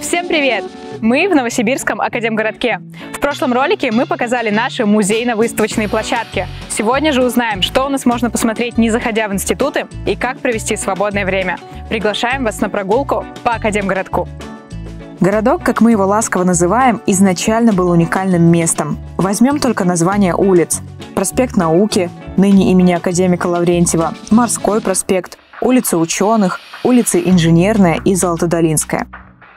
Всем привет! Мы в Новосибирском Академгородке. В прошлом ролике мы показали наши музейно-выставочные площадки. Сегодня же узнаем, что у нас можно посмотреть, не заходя в институты, и как провести свободное время. Приглашаем вас на прогулку по Академгородку. Городок, как мы его ласково называем, изначально был уникальным местом. Возьмем только название улиц. Проспект Науки, ныне имени академика Лаврентьева, Морской проспект, улица Ученых, улицы Инженерная и Золотодолинская.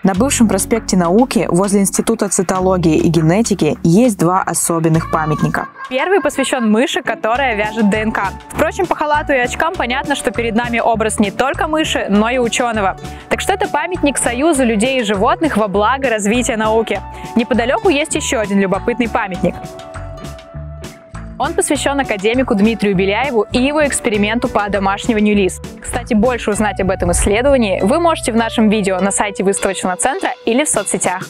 На бывшем проспекте Науки возле Института цитологии и генетики есть два особенных памятника. Первый посвящен мыши, которая вяжет ДНК. Впрочем, по халату и очкам понятно, что перед нами образ не только мыши, но и ученого. Так что это памятник союзу людей и животных во благо развития науки. Неподалеку есть еще один любопытный памятник. Он посвящен академику Дмитрию Беляеву и его эксперименту по одомашниванию лис. Кстати, больше узнать об этом исследовании вы можете в нашем видео на сайте выставочного центра или в соцсетях.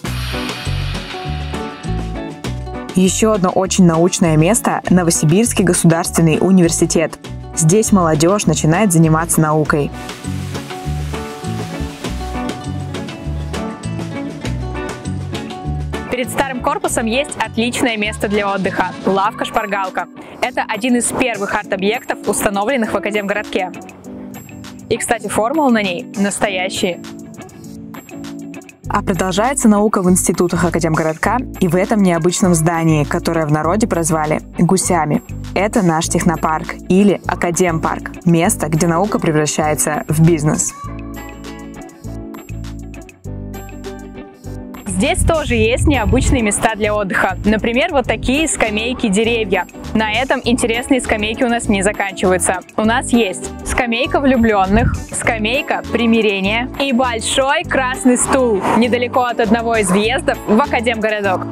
Еще одно очень научное место – Новосибирский государственный университет. Здесь молодежь начинает заниматься наукой. Перед старым корпусом есть отличное место для отдыха – лавка-шпаргалка. Это один из первых арт-объектов, установленных в Академгородке. И, кстати, формулы на ней настоящие. А продолжается наука в институтах Академгородка и в этом необычном здании, которое в народе прозвали «гусями». Это наш технопарк или Академпарк – место, где наука превращается в бизнес. Здесь тоже есть необычные места для отдыха. Например, вот такие скамейки-деревья. На этом интересные скамейки у нас не заканчиваются. У нас есть скамейка влюбленных, скамейка примирения и большой красный стул недалеко от одного из въездов в Академгородок.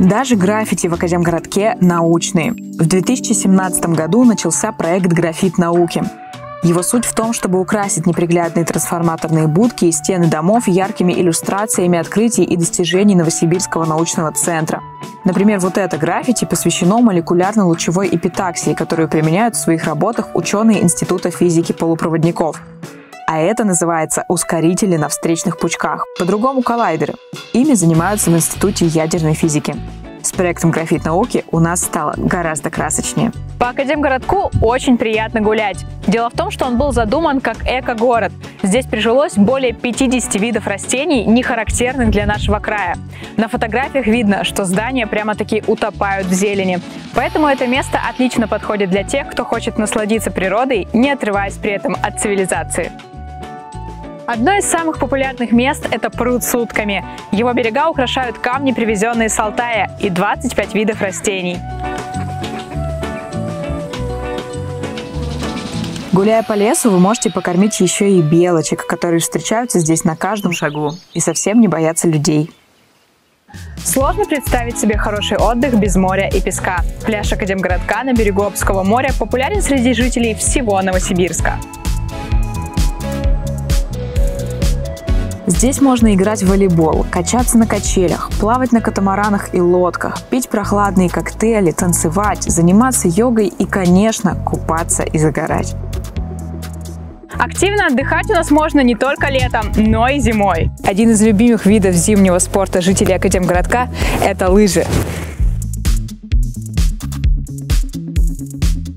Даже граффити в Академгородке научные. В 2017 году начался проект «Графит науки». Его суть в том, чтобы украсить неприглядные трансформаторные будки и стены домов яркими иллюстрациями открытий и достижений Новосибирского научного центра. Например, вот это граффити посвящено молекулярно-лучевой эпитаксии, которую применяют в своих работах ученые Института физики полупроводников. А это называется ускорители на встречных пучках, по-другому коллайдеры. Ими занимаются в Институте ядерной физики. С проектом «Графит науки» у нас стало гораздо красочнее. По Академгородку очень приятно гулять. Дело в том, что он был задуман как эко-город. Здесь прижилось более 50 видов растений, не характерных для нашего края. На фотографиях видно, что здания прямо-таки утопают в зелени. Поэтому это место отлично подходит для тех, кто хочет насладиться природой, не отрываясь при этом от цивилизации. Одно из самых популярных мест – это пруд с утками. Его берега украшают камни, привезенные с Алтая, и 25 видов растений. Гуляя по лесу, вы можете покормить еще и белочек, которые встречаются здесь на каждом шагу и совсем не боятся людей. Сложно представить себе хороший отдых без моря и песка. Пляж Академгородка на берегу Обского моря популярен среди жителей всего Новосибирска. Здесь можно играть в волейбол, качаться на качелях, плавать на катамаранах и лодках, пить прохладные коктейли, танцевать, заниматься йогой и, конечно, купаться и загорать. Активно отдыхать у нас можно не только летом, но и зимой. Один из любимых видов зимнего спорта жителей Академгородка – это лыжи.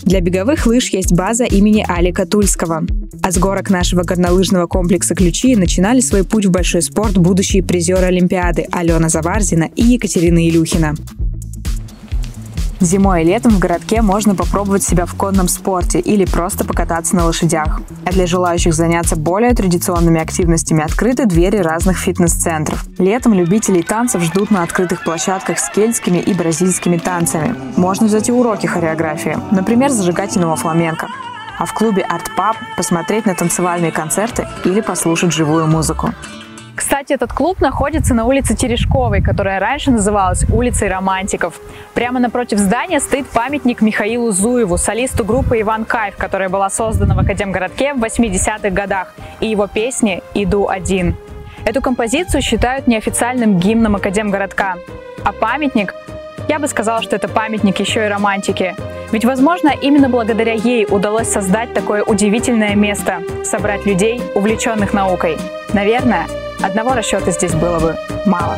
Для беговых лыж есть база имени Али Катульского. А с горок нашего горнолыжного комплекса «Ключи» начинали свой путь в большой спорт будущие призеры Олимпиады Алена Заварзина и Екатерина Илюхина. Зимой и летом в городке можно попробовать себя в конном спорте или просто покататься на лошадях. А для желающих заняться более традиционными активностями открыты двери разных фитнес-центров. Летом любителей танцев ждут на открытых площадках с кельтскими и бразильскими танцами. Можно взять и уроки хореографии, например, зажигательного фламенко. А в клубе Art Pub посмотреть на танцевальные концерты или послушать живую музыку. Кстати, этот клуб находится на улице Терешковой, которая раньше называлась улицей романтиков. Прямо напротив здания стоит памятник Михаилу Зуеву, солисту группы «Иван Кайф», которая была создана в Академгородке в 80-х годах, и его песни «Иду один». Эту композицию считают неофициальным гимном Академгородка, а памятник Я бы сказала, что это памятник еще и романтике. Ведь, возможно, именно благодаря ей удалось создать такое удивительное место, собрать людей, увлеченных наукой. Наверное, одного расчета здесь было бы мало.